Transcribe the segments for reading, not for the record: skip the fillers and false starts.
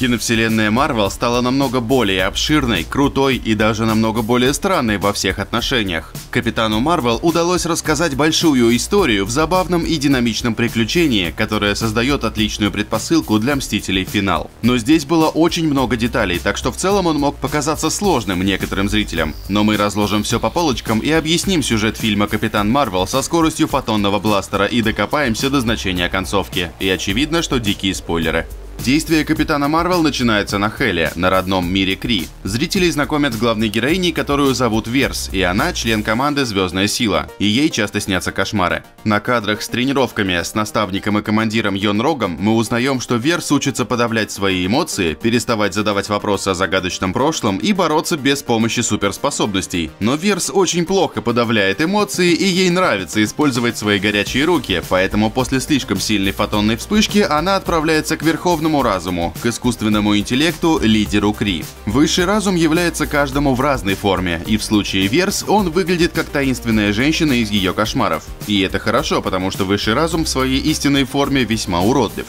Киновселенная Марвел стала намного более обширной, крутой и даже намного более странной во всех отношениях. Капитану Марвел удалось рассказать большую историю в забавном и динамичном приключении, которое создает отличную предпосылку для Мстителей: Финал. Но здесь было очень много деталей, так что в целом он мог показаться сложным некоторым зрителям. Но мы разложим все по полочкам и объясним сюжет фильма «Капитан Марвел» со скоростью фотонного бластера и докопаемся до значения концовки. И очевидно, что дикие спойлеры. Действие Капитана Марвел начинается на Хеле, на родном мире Кри. Зрителей знакомят с главной героиней, которую зовут Верс, и она член команды «Звездная Сила», и ей часто снятся кошмары. На кадрах с тренировками с наставником и командиром Йон-Роггом мы узнаем, что Верс учится подавлять свои эмоции, переставать задавать вопросы о загадочном прошлом и бороться без помощи суперспособностей. Но Верс очень плохо подавляет эмоции, и ей нравится использовать свои горячие руки, поэтому после слишком сильной фотонной вспышки она отправляется к Верховному Разуму, к искусственному интеллекту, лидеру Кри. Высший разум является каждому в разной форме, и в случае Верс он выглядит как таинственная женщина из ее кошмаров. И это хорошо, потому что высший разум в своей истинной форме весьма уродлив.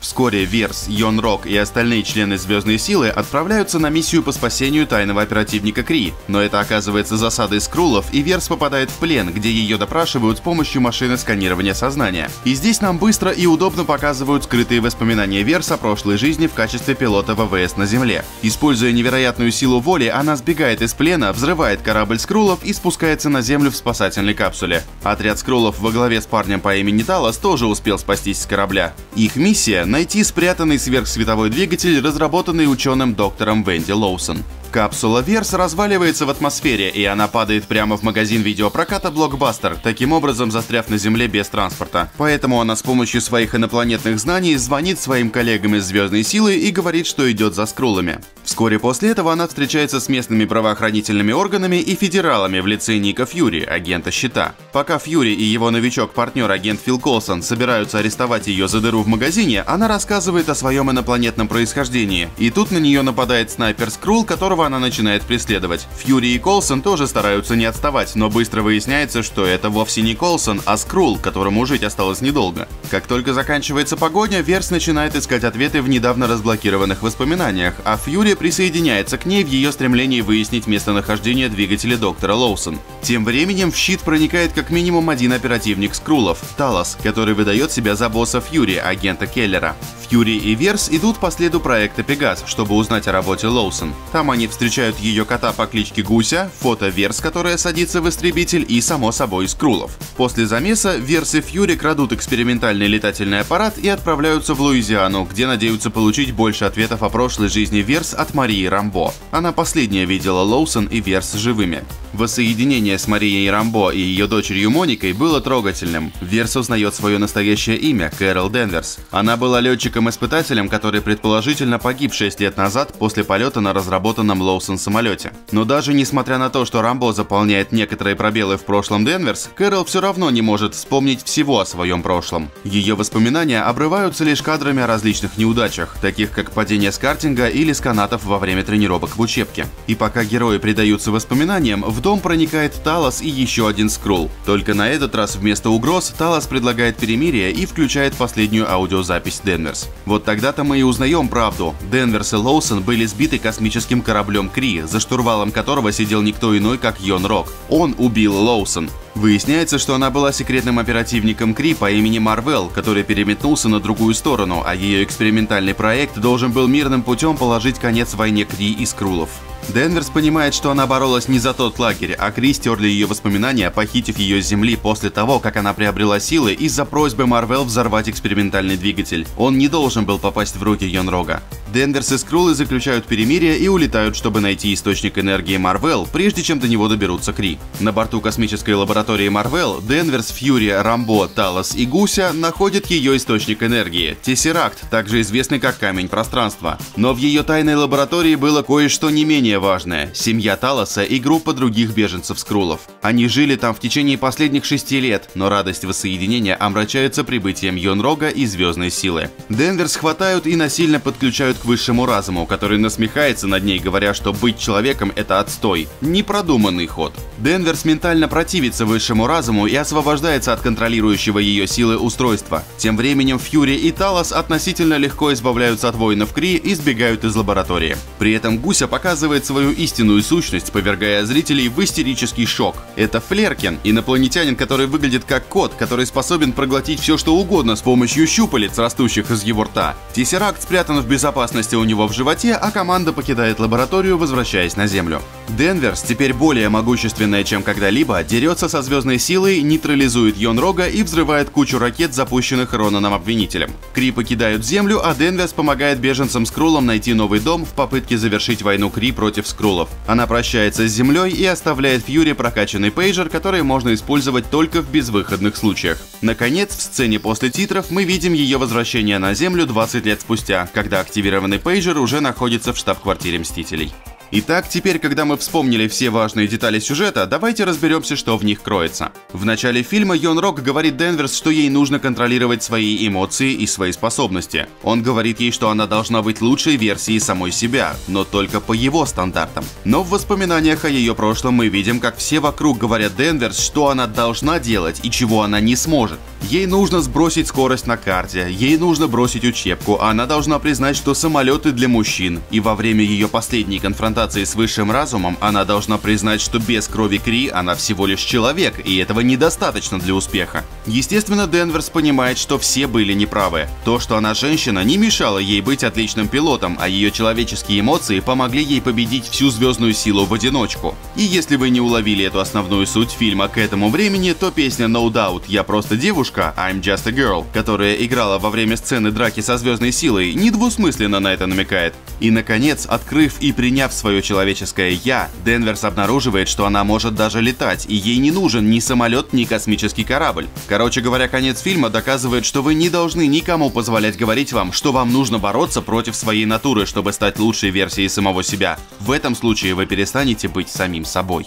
Вскоре Верс, Йон-Рогг и остальные члены Звездной Силы отправляются на миссию по спасению тайного оперативника Кри, но это оказывается засадой скруллов, и Верс попадает в плен, где ее допрашивают с помощью машины сканирования сознания. И здесь нам быстро и удобно показывают скрытые воспоминания Верс о прошлой жизни в качестве пилота ВВС на Земле. Используя невероятную силу воли, она сбегает из плена, взрывает корабль скруллов и спускается на Землю в спасательной капсуле. Отряд скруллов во главе с парнем по имени Талос тоже успел спастись с корабля. Их миссия — найти спрятанный сверхсветовой двигатель, разработанный ученым доктором Венди Лоусон. Капсула Верс разваливается в атмосфере, и она падает прямо в магазин видеопроката Blockbuster, таким образом застряв на Земле без транспорта. Поэтому она с помощью своих инопланетных знаний звонит своим коллегам из Звездной Силы и говорит, что идет за скруллами. Вскоре после этого она встречается с местными правоохранительными органами и федералами в лице Ника Фьюри, агента Щита. Пока Фьюри и его новичок-партнер, агент Фил Колсон, собираются арестовать ее за дыру в магазине, она рассказывает о своем инопланетном происхождении, и тут на нее нападает снайпер скрулл, которого она начинает преследовать. Фьюри и Колсон тоже стараются не отставать, но быстро выясняется, что это вовсе не Колсон, а скрулл, которому жить осталось недолго. Как только заканчивается погоня, Верс начинает искать ответы в недавно разблокированных воспоминаниях, а Фьюри присоединяется к ней в ее стремлении выяснить местонахождение двигателя доктора Лоусон. Тем временем в щит проникает как минимум один оперативник скруллов — Талос, который выдает себя за босса Фьюри, агента Келлера. Фьюри и Верс идут по следу проекта «Пегас», чтобы узнать о работе Лоусон. Там они встречают ее кота по кличке Гуся, фото Верс, которая садится в истребитель, и, само собой, скруллов. После замеса Верс и Фьюри крадут экспериментальный летательный аппарат и отправляются в Луизиану, где надеются получить больше ответов о прошлой жизни Верс от Марии Рамбо. Она последняя видела Лоусон и Верс живыми. Воссоединение с Марией Рамбо и ее дочерью Моникой было трогательным. Верс узнает свое настоящее имя – Кэрол Денверс. Она была летчиком-испытателем, который предположительно погиб 6 лет назад после полета на разработанном Лоусон самолете. Но даже несмотря на то, что Рамбо заполняет некоторые пробелы в прошлом Денверс, Кэрол все равно не может вспомнить всего о своем прошлом. Ее воспоминания обрываются лишь кадрами о различных неудачах, таких как падение с картинга или с канатов во время тренировок в учебке. И пока герои предаются воспоминаниям, в дом проникает Талос и еще один скрулл. Только на этот раз вместо угроз Талос предлагает перемирие и включает последнюю аудиозапись Денверс. Вот тогда-то мы и узнаем правду. Денверс и Лоусон были сбиты космическим кораблем Кри, за штурвалом которого сидел никто иной, как Йон-Рогг. Он убил Лоусон. Выясняется, что она была секретным оперативником Кри по имени Марвел, который переметнулся на другую сторону, а ее экспериментальный проект должен был мирным путем положить конец войне Кри и скруллов. Денверс понимает, что она боролась не за тот лагерь, а Кри стерли ее воспоминания, похитив ее с Земли после того, как она приобрела силы из-за просьбы Марвел взорвать экспериментальный двигатель. Он не должен был попасть в руки Йон-Рогга. Денверс и скруллы заключают перемирие и улетают, чтобы найти источник энергии Марвел, прежде чем до него доберутся Кри. На борту космической лаборатории Марвел Денверс, Фьюри, Рамбо, Талос и Гуся находят ее источник энергии — Тессеракт, также известный как Камень Пространства. Но в ее тайной лаборатории было кое-что не менее важное – семья Талоса и группа других беженцев-скруллов. Они жили там в течение последних 6 лет, но радость воссоединения омрачается прибытием Йон-Рогга и Звездной Силы. Денверс хватают и насильно подключают к высшему разуму, который насмехается над ней, говоря, что быть человеком — это отстой. Непродуманный ход. Денверс ментально противится высшему разуму и освобождается от контролирующего ее силы устройства. Тем временем Фьюри и Талос относительно легко избавляются от воинов Кри и сбегают из лаборатории. При этом Гуся показывает свою истинную сущность, повергая зрителей в истерический шок. Это Флеркен, инопланетянин, который выглядит как кот, который способен проглотить все, что угодно с помощью щупалец, растущих из его рта. Тессеракт спрятан в безопасности у него в животе, а команда покидает лабораторию, возвращаясь на Землю. Денверс, теперь более могущественная, чем когда-либо, дерется со Звездной Силой, нейтрализует Йон-Рогга и взрывает кучу ракет, запущенных Ронаном обвинителем. Кри покидают Землю, а Денверс помогает беженцам Скруллам найти новый дом в попытке завершить войну Кри против Скруллов. Она прощается с Землей и оставляет Фьюри прокачанный пейджер, который можно использовать только в безвыходных случаях. Наконец, в сцене после титров мы видим ее возвращение на Землю 20 лет спустя, когда активированный пейджер уже находится в штаб-квартире Мстителей. Итак, теперь, когда мы вспомнили все важные детали сюжета, давайте разберемся, что в них кроется. В начале фильма Йон-Рогг говорит Денверс, что ей нужно контролировать свои эмоции и свои способности. Он говорит ей, что она должна быть лучшей версией самой себя, но только по его стандартам. Но в воспоминаниях о ее прошлом мы видим, как все вокруг говорят Денверс, что она должна делать и чего она не сможет. Ей нужно сбросить скорость на карте, ей нужно бросить учебку, она должна признать, что самолеты для мужчин, и во время ее последней конфронтации с высшим разумом она должна признать, что без крови Кри она всего лишь человек, и этого недостаточно для успеха. Естественно, Денверс понимает, что все были неправы. То, что она женщина, не мешало ей быть отличным пилотом, а ее человеческие эмоции помогли ей победить всю Звездную Силу в одиночку. И если вы не уловили эту основную суть фильма к этому времени, то песня No Doubt «Я просто девушка» (I'm just a girl), которая играла во время сцены драки со Звездной Силой, недвусмысленно на это намекает. И, наконец, открыв и приняв свое человеческое «я», Денверс обнаруживает, что она может даже летать, и ей не нужен ни самолет, ни космический корабль. Короче говоря, конец фильма доказывает, что вы не должны никому позволять говорить вам, что вам нужно бороться против своей натуры, чтобы стать лучшей версией самого себя. В этом случае вы перестанете быть самим собой.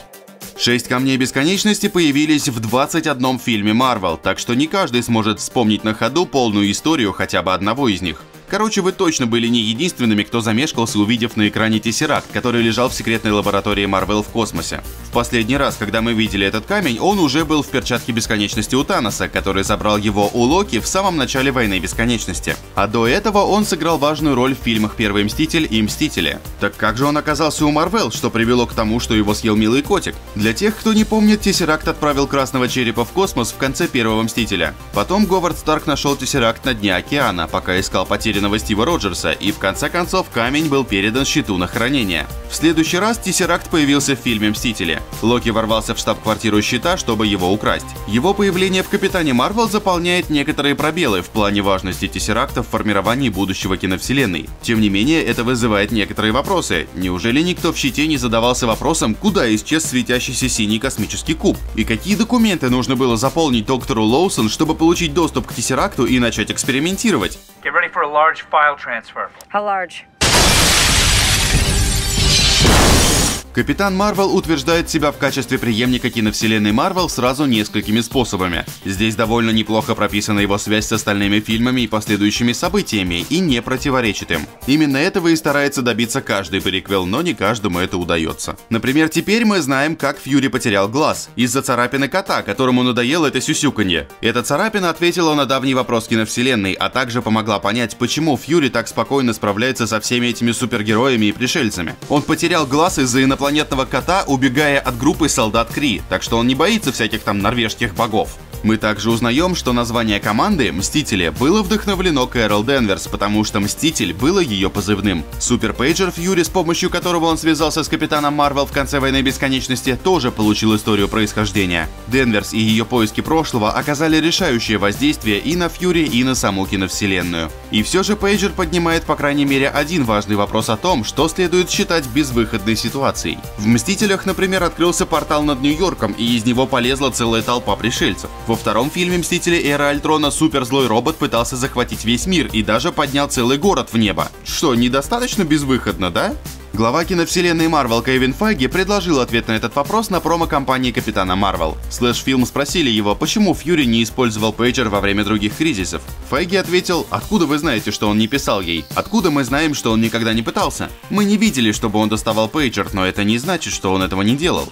6 камней бесконечности появились в 21 фильме Marvel, так что не каждый сможет вспомнить на ходу полную историю хотя бы одного из них. Короче, вы точно были не единственными, кто замешкался, увидев на экране Тессеракт, который лежал в секретной лаборатории Марвел в космосе. В последний раз, когда мы видели этот камень, он уже был в перчатке бесконечности у Таноса, который забрал его у Локи в самом начале Войны бесконечности. А до этого он сыграл важную роль в фильмах «Первый мститель» и «Мстители». Так как же он оказался у Марвел, что привело к тому, что его съел милый котик? Для тех, кто не помнит, Тессеракт отправил Красного Черепа в космос в конце первого Мстителя. Потом Говард Старк нашел Тессеракт на дне океана, пока искал потерянный Стива Роджерса, и в конце концов камень был передан Щиту на хранение. В следующий раз Тессеракт появился в фильме «Мстители». Локи ворвался в штаб-квартиру Щита, чтобы его украсть. Его появление в «Капитане Марвел» заполняет некоторые пробелы в плане важности Тессеракта в формировании будущего киновселенной. Тем не менее, это вызывает некоторые вопросы. Неужели никто в «Щите» не задавался вопросом, куда исчез светящийся синий космический куб? И какие документы нужно было заполнить доктору Лоусон, чтобы получить доступ к Тессеракту и начать экспериментировать? Get ready for a large file transfer. How large? Капитан Марвел утверждает себя в качестве преемника киновселенной Марвел сразу несколькими способами. Здесь довольно неплохо прописана его связь с остальными фильмами и последующими событиями, и не противоречит им. Именно этого и старается добиться каждый приквел, но не каждому это удается. Например, теперь мы знаем, как Фьюри потерял глаз из-за царапины кота, которому надоело это сюсюканье. Эта царапина ответила на давний вопрос киновселенной, а также помогла понять, почему Фьюри так спокойно справляется со всеми этими супергероями и пришельцами. Он потерял глаз из-за инопланетного кота, убегая от группы солдат Кри, так что он не боится всяких там норвежских богов. Мы также узнаем, что название команды «Мстители» было вдохновлено Кэрол Денверс, потому что «Мститель» было ее позывным. Суперпейджер Фьюри, с помощью которого он связался с Капитаном Марвел в конце Войны Бесконечности, тоже получил историю происхождения. Денверс и ее поиски прошлого оказали решающее воздействие и на Фьюри, и на саму киновселенную. И все же пейджер поднимает по крайней мере один важный вопрос о том, что следует считать безвыходной ситуацией. В «Мстителях», например, открылся портал над Нью-Йорком, и из него полезла целая толпа пришельцев. Во втором фильме «Мстители. Эра Альтрона» суперзлой робот пытался захватить весь мир и даже поднял целый город в небо. Что, недостаточно безвыходно, да? Глава киновселенной Марвел Кевин Файги предложил ответ на этот вопрос на промо-компании Капитана Марвел. Слэш-фильм спросили его, почему Фьюри не использовал пейджер во время других кризисов. Файги ответил: «Откуда вы знаете, что он не писал ей? Откуда мы знаем, что он никогда не пытался? Мы не видели, чтобы он доставал пейджер, но это не значит, что он этого не делал».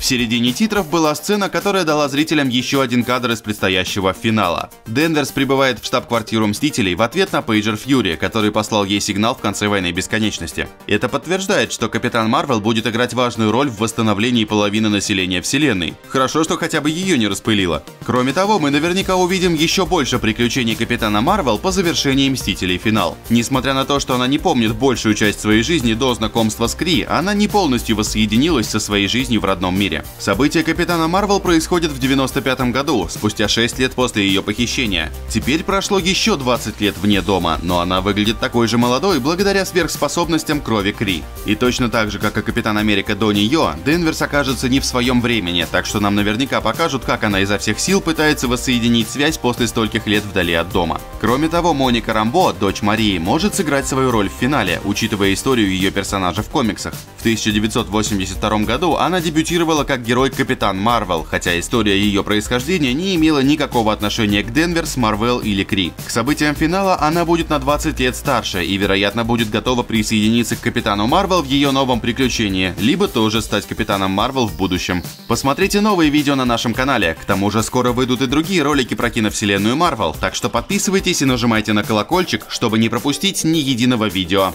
В середине титров была сцена, которая дала зрителям еще один кадр из предстоящего финала. Денверс прибывает в штаб-квартиру Мстителей в ответ на пейджер Фьюри, который послал ей сигнал в конце Войны бесконечности. Это подтверждает, что Капитан Марвел будет играть важную роль в восстановлении половины населения Вселенной. Хорошо, что хотя бы ее не распылило. Кроме того, мы наверняка увидим еще больше приключений Капитана Марвел по завершении Мстителей: Финал. Несмотря на то, что она не помнит большую часть своей жизни до знакомства с Кри, она не полностью воссоединилась со своей жизнью в родном мире. События Капитана Марвел происходят в 1995 году, спустя 6 лет после ее похищения. Теперь прошло еще 20 лет вне дома, но она выглядит такой же молодой благодаря сверхспособностям крови Кри. И точно так же, как и Капитан Америка до нее, Денверс окажется не в своем времени, так что нам наверняка покажут, как она изо всех сил пытается воссоединить связь после стольких лет вдали от дома. Кроме того, Моника Рамбо, дочь Марии, может сыграть свою роль в финале, учитывая историю ее персонажа в комиксах. В 1982 году она дебютировала как герой Капитан Марвел, хотя история ее происхождения не имела никакого отношения к Денверс, Марвел или Кри. К событиям финала она будет на 20 лет старше и, вероятно, будет готова присоединиться к Капитану Марвел в ее новом приключении, либо тоже стать Капитаном Марвел в будущем. Посмотрите новые видео на нашем канале, к тому же скоро выйдут и другие ролики про киновселенную Марвел, так что подписывайтесь и нажимайте на колокольчик, чтобы не пропустить ни единого видео.